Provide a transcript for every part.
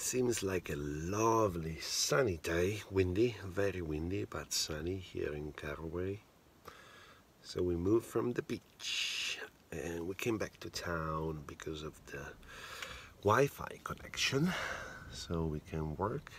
Seems like a lovely sunny day, windy, very windy, but sunny here in Carraway. So we moved from the beach and we came back to town because of the Wi-Fi connection, so we can work.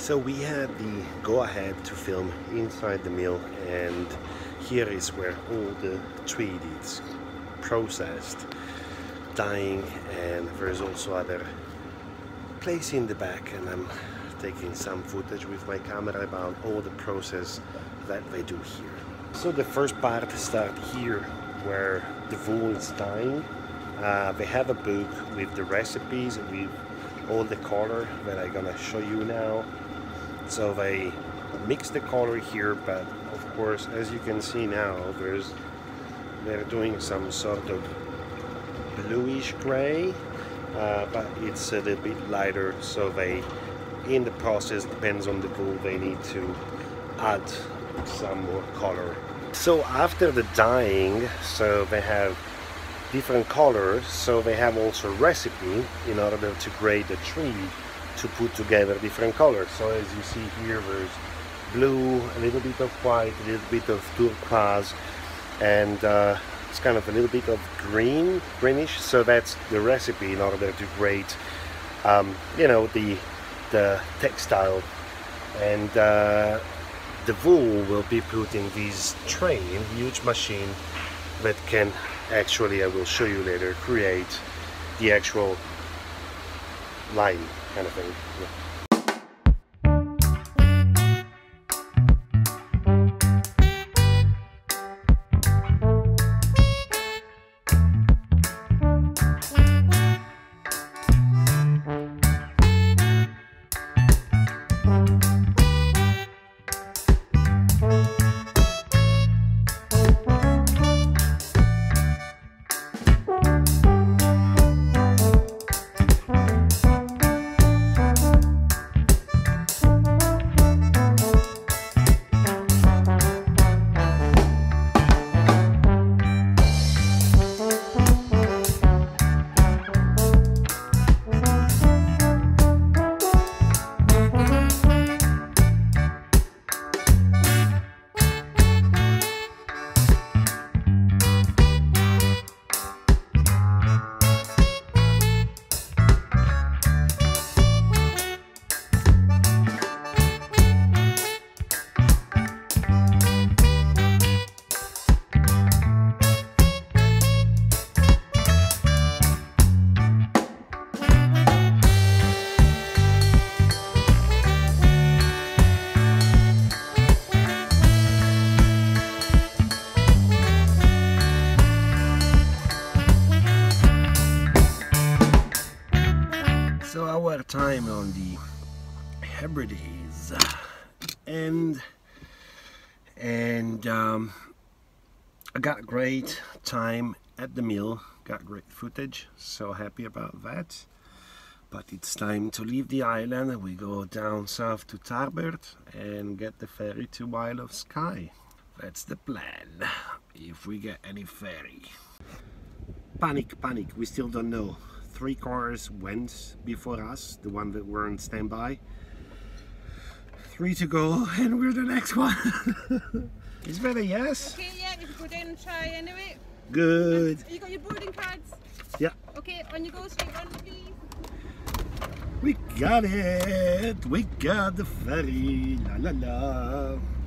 So we had the go-ahead to film inside the mill, and here is where all the treat is processed, dyeing, and there is also other place in the back, and I'm taking some footage with my camera about all the process that they do here. So the first part starts here where the wool is dyeing. They have a book with the recipes, with all the color that I'm gonna show you now. So they mix the color here, but of course, as you can see now, they're doing some sort of bluish gray, but it's a little bit lighter. So they, in the process, depends on the wool, they need to add some more color. So after the dyeing, so they have different colors, so they have also recipe in order to grade the tree, to put together different colors. So as you see here, there's blue, a little bit of white, a little bit of turquoise, and it's kind of a little bit of green, greenish. So that's the recipe in order to grade, you know, the textile, and the wool will be put in this tray, in huge machine that can actually, I will show you later, create the actual line kind of thing. Yeah. time on the Hebrides, and I got a great time at the mill, got great footage, so happy about that. But it's time to leave the island and we go down south to Tarbert and get the ferry to Isle of Skye. That's the plan, if we get any ferry. Panic, we still don't know. 3 cars went before us, the one that were on standby. 3 to go and we're the next one. It's better, yes? Okay, yeah, if you go down and try anyway. Good. You got your boarding cards? Yeah. Okay, on you go, straight on, please. We got it! We got the ferry! La la la!